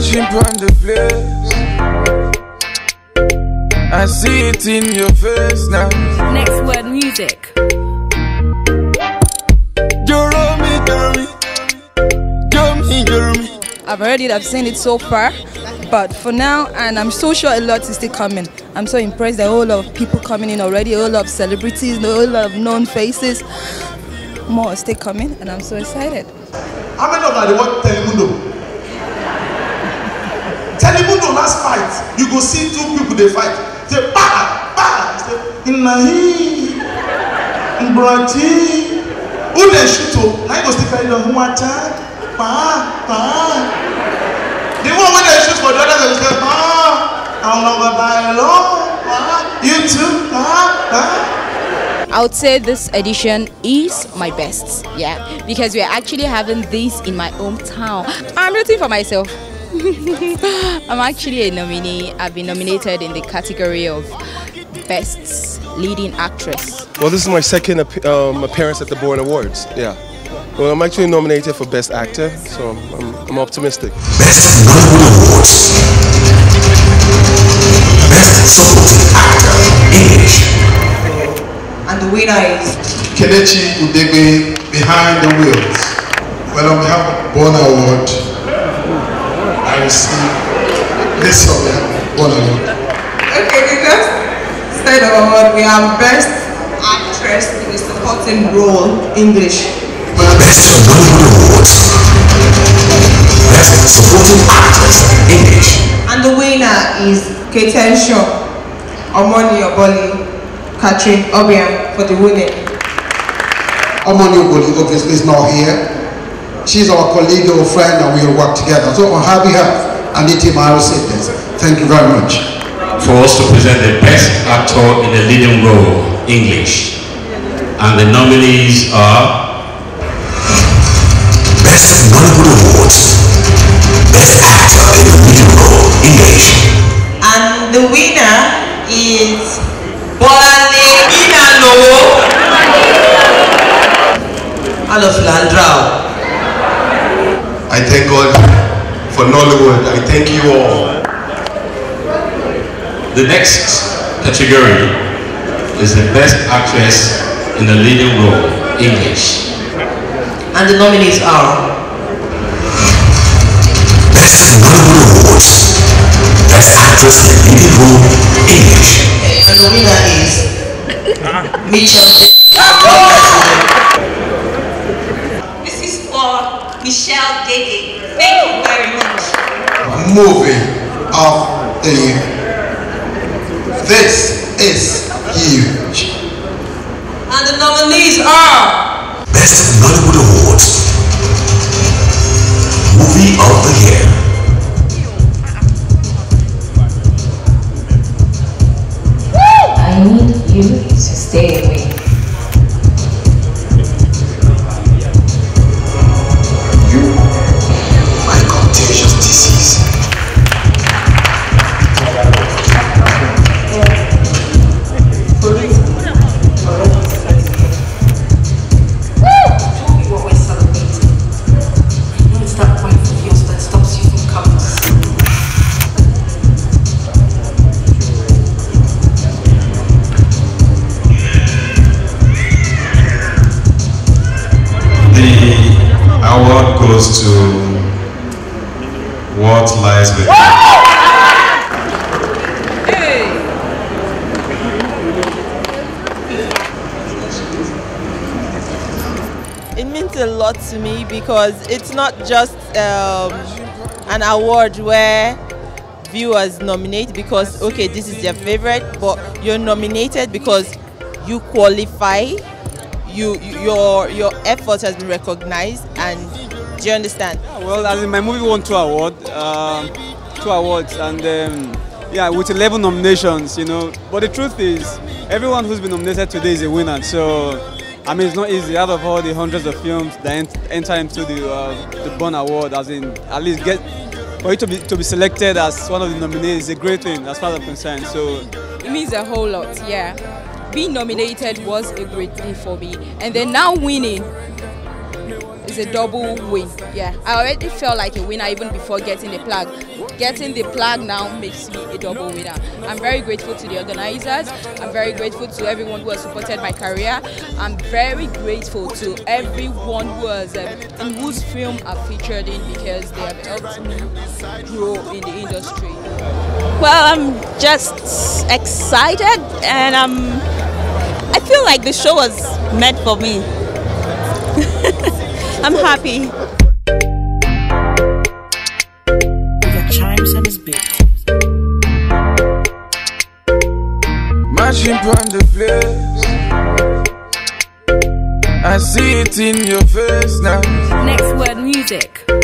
crashing upon the place. I see it in your face now. Next word, music. I've heard it, I've seen it so far, but for now, and I'm so sure a lot is still coming. I'm so impressed. There are a whole lot of people coming in already, a whole lot of celebrities, a whole lot of known faces. More are still coming, and I'm so excited. How many of you watch Telemundo? Telemundo last fight, you go see two people they fight. They bah, bah, they inahi, mbrati, udeshito. Now you go still fight the humata. Pa, pa. The one when they shoot for the other, they say, pa, I'm not by law, pa, you too, pa, pa. I would say this edition is my best, yeah, because we are actually having this in my hometown. I'm rooting for myself. I'm actually a nominee. I've been nominated in the category of Best Leading Actress. Well, this is my second appearance at the Bon Awards, yeah. Well, I'm actually nominated for Best Actor, so I'm optimistic. Best Global Awards. Best Supporting Actor, English. And the winner is Kenichi Udegui, Behind the Wheels. Well, on behalf of Bon Award, I receive this on behalf of Bon Award. Okay, the next state of award, we have Best Actress in a Supporting Role, English. Best Global Awards. Best Supporting Actress, English. And the winner is Kaiten Shaw, Omoni Oboli, Catherine Obian for the winning. Omoni Oboli obviously is not here. She's our colleague or friend and we will work together. So on her behalf, I need to say this. Thank you very much. For us to present the Best Actor in a Leading Role, English. And the nominees are Best Nollywood Awards, Best Actor in a Leading Role, English. And the winner is Carlos Landrao. I thank God for Nollywood. I thank you all. The next category is the Best Actress in a Leading Role, English. And the nominees are Best Global Awards, Best Actress in a Leading Role, English. And the winner is Michelle. This is for Michelle Gage. Thank you very much. Movie of the year. This is huge. And the nominees are Best Nollywood Awards, Movie of the Year, I Need You to Stay Away, You, My Contagious Disease, goes to What Lies Within. Hey. It means a lot to me because it's not just an award where viewers nominate because, okay, this is their favorite, but you're nominated because you qualify, your effort has been recognized. And do you understand? Yeah, well, as in my movie won two awards, and yeah, with 11 nominations, you know. But the truth is, everyone who's been nominated today is a winner. So, I mean, it's not easy. Out of all the hundreds of films that enter into the Bon Award, as in at least get for you to be selected as one of the nominees is a great thing, as far as I'm concerned. So it means a whole lot. Yeah, being nominated was a great thing for me, and then now winning. It's a double win. Yeah, I already felt like a winner even before getting the plaque. Getting the plaque now makes me a double winner. I'm very grateful to the organizers. I'm very grateful to everyone who has supported my career. I'm very grateful to everyone who has, in whose film I've featured in, because they have helped me grow in the industry. Well, I'm just excited, and I feel like the show was meant for me. I'm happy. Chimes and his beat. Marching from the place. I see it in your face now. Next word, music.